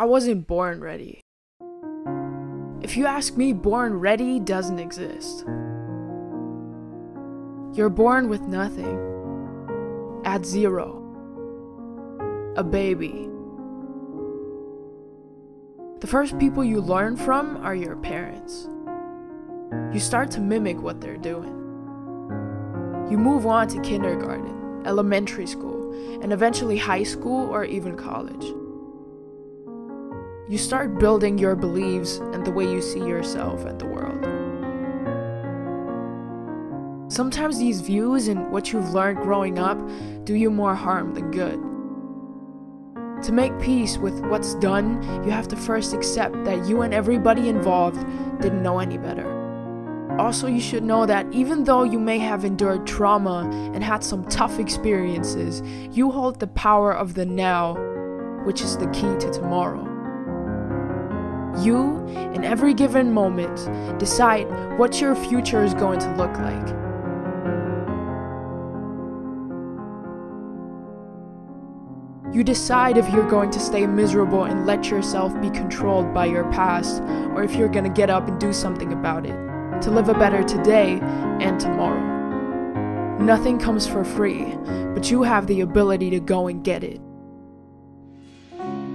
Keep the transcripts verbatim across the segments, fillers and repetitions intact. I wasn't born ready. If you ask me, born ready doesn't exist. You're born with nothing, at zero, a baby. The first people you learn from are your parents. You start to mimic what they're doing. You move on to kindergarten, elementary school, and eventually high school or even college. You start building your beliefs and the way you see yourself and the world. Sometimes these views and what you've learned growing up do you more harm than good. To make peace with what's done, you have to first accept that you and everybody involved didn't know any better. Also, you should know that even though you may have endured trauma and had some tough experiences, you hold the power of the now, which is the key to tomorrow. You, in every given moment, decide what your future is going to look like. You decide if you're going to stay miserable and let yourself be controlled by your past, or if you're going to get up and do something about it, to live a better today and tomorrow. Nothing comes for free, but you have the ability to go and get it.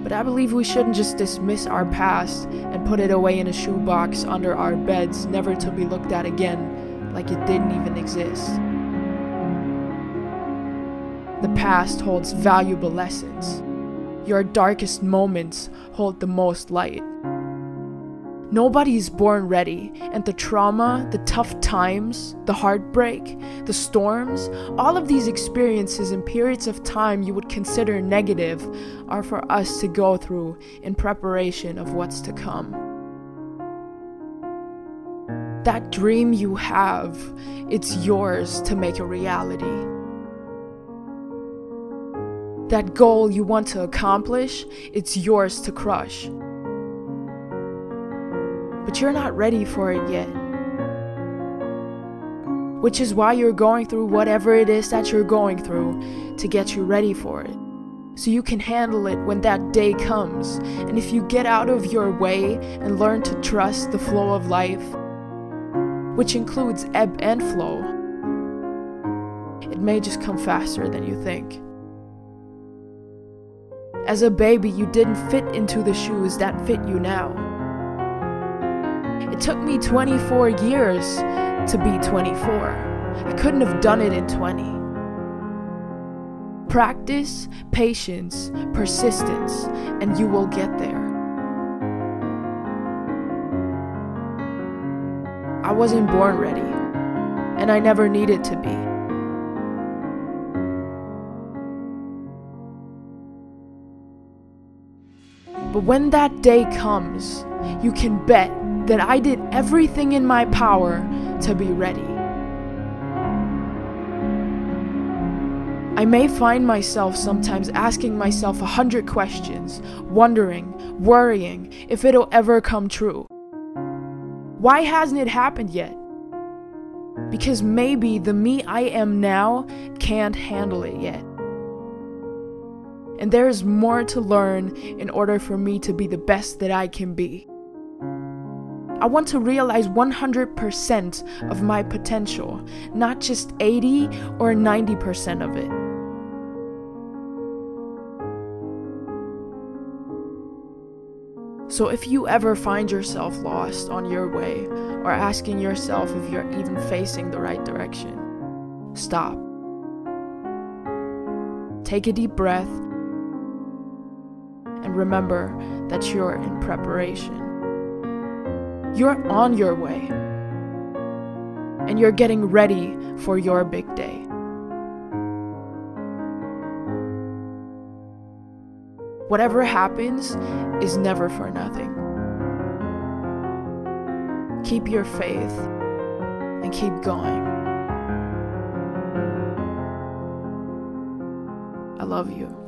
But I believe we shouldn't just dismiss our past and put it away in a shoebox under our beds, never to be looked at again, like it didn't even exist. The past holds valuable lessons. Your darkest moments hold the most light. Nobody is born ready, and the trauma, the tough times, the heartbreak, the storms, all of these experiences and periods of time you would consider negative are for us to go through in preparation of what's to come. That dream you have, it's yours to make a reality. That goal you want to accomplish, it's yours to crush. But you're not ready for it yet. Which is why you're going through whatever it is that you're going through to get you ready for it. So you can handle it when that day comes. And if you get out of your way and learn to trust the flow of life, which includes ebb and flow, it may just come faster than you think. As a baby, you didn't fit into the shoes that fit you now. It took me twenty-four years to be twenty-four. I couldn't have done it in twenty. Practice, patience, persistence, and you will get there. I wasn't born ready, and I never needed to be. But when that day comes, you can bet that I did everything in my power to be ready. I may find myself sometimes asking myself a hundred questions, wondering, worrying if it'll ever come true. Why hasn't it happened yet? Because maybe the me I am now can't handle it yet. And there is more to learn in order for me to be the best that I can be. I want to realize one hundred percent of my potential, not just eighty or ninety percent of it. So if you ever find yourself lost on your way or asking yourself if you're even facing the right direction, stop. Take a deep breath. And remember that you're in preparation. You're on your way. And you're getting ready for your big day. Whatever happens is never for nothing. Keep your faith and keep going. I love you.